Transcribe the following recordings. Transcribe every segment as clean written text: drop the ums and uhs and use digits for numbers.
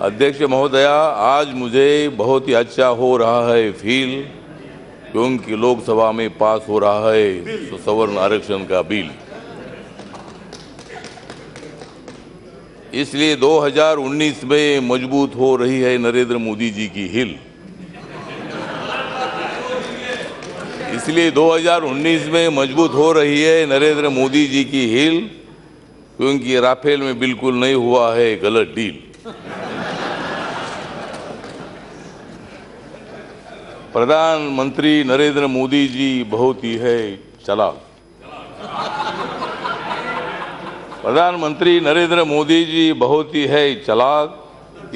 अध्यक्ष महोदया, आज मुझे बहुत ही अच्छा हो रहा है फील, क्योंकि लोकसभा में पास हो रहा है सवर्ण आरक्षण का बिल। इसलिए 2019 में मजबूत हो रही है नरेंद्र मोदी जी की हिल। इसलिए 2019 में मजबूत हो रही है नरेंद्र मोदी जी की हिल, क्योंकि राफेल में बिल्कुल नहीं हुआ है गलत डील। प्रधानमंत्री नरेंद्र मोदी जी बहुत ही है चालाक। प्रधानमंत्री नरेंद्र मोदी जी बहुत ही है चालाक,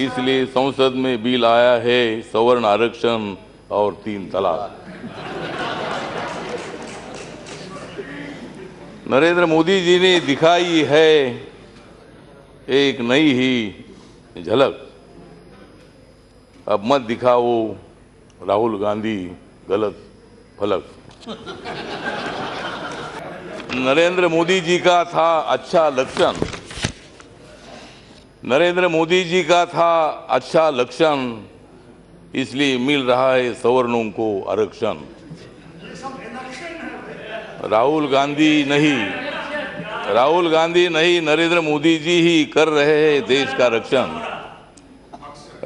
इसलिए संसद में बिल आया है सवर्ण आरक्षण और 3 तलाक। नरेंद्र मोदी जी ने दिखाई है एक नई ही झलक। अब मत दिखाओ राहुल गांधी गलत फलक। नरेंद्र मोदी जी का था अच्छा लक्षण, नरेंद्र मोदी जी का था अच्छा लक्षण, इसलिए मिल रहा है सवर्णों को आरक्षण। राहुल गांधी नहीं, नरेंद्र मोदी जी ही कर रहे हैं देश का रक्षण।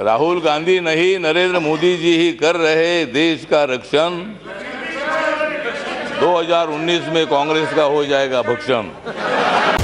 राहुल गांधी नहीं, नरेंद्र मोदी जी ही कर रहे हैं देश का रक्षण। 2019 में कांग्रेस का हो जाएगा भक्षण।